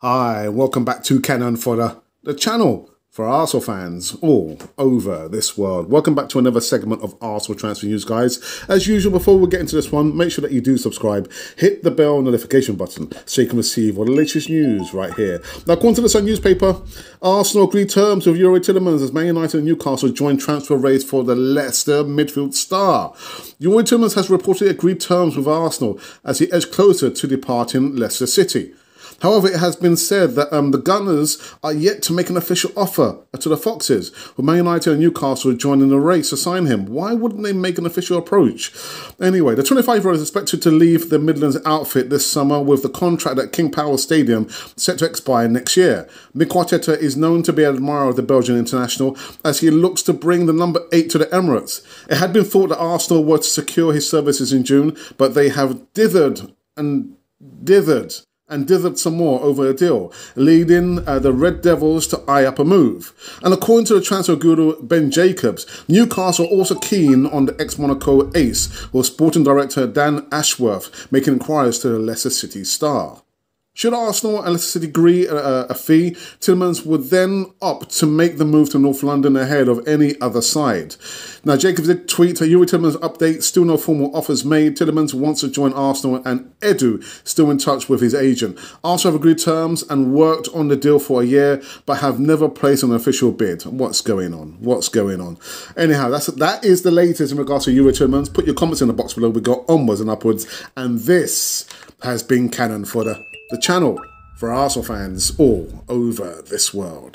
Hi, welcome back to Cannon Fodder, the channel for Arsenal fans all over this world. Welcome back to another segment of Arsenal Transfer News, guys. As usual, before we get into this one, make sure that you do subscribe, hit the bell notification button so you can receive all the latest news right here. Now, according to the Sun newspaper, Arsenal agreed terms with Youri Tielemans as Man United and Newcastle joined transfer raids for the Leicester midfield star. Youri Tielemans has reportedly agreed terms with Arsenal as he edged closer to departing Leicester City. However, it has been said that the Gunners are yet to make an official offer to the Foxes, with Man United and Newcastle joining the race to sign him. Why wouldn't they make an official approach? Anyway, the 25-year-old is expected to leave the Midlands outfit this summer with the contract at King Power Stadium set to expire next year. Mikel Arteta is known to be an admirer of the Belgian international as he looks to bring the number 8 to the Emirates. It had been thought that Arsenal were to secure his services in June, but they have dithered some more over a deal, leading the Red Devils to eye up a move. And according to the transfer guru Ben Jacobs, Newcastle also keen on the ex-Monaco ace, with sporting director Dan Ashworth making inquiries to the Leicester City star. Should Arsenal and Leicester City agree a fee, Tielemans would then opt to make the move to North London ahead of any other side. Now, Jacobs did tweet, "Youri Tielemans update, still no formal offers made. Tielemans wants to join Arsenal and Edu still in touch with his agent. Arsenal have agreed terms and worked on the deal for a year, but have never placed an official bid." What's going on? What's going on? Anyhow, that is the latest in regards to Youri Tielemans. Put your comments in the box below. We got onwards and upwards. And this has been Cannon Fodder, the channel for Arsenal fans all over this world.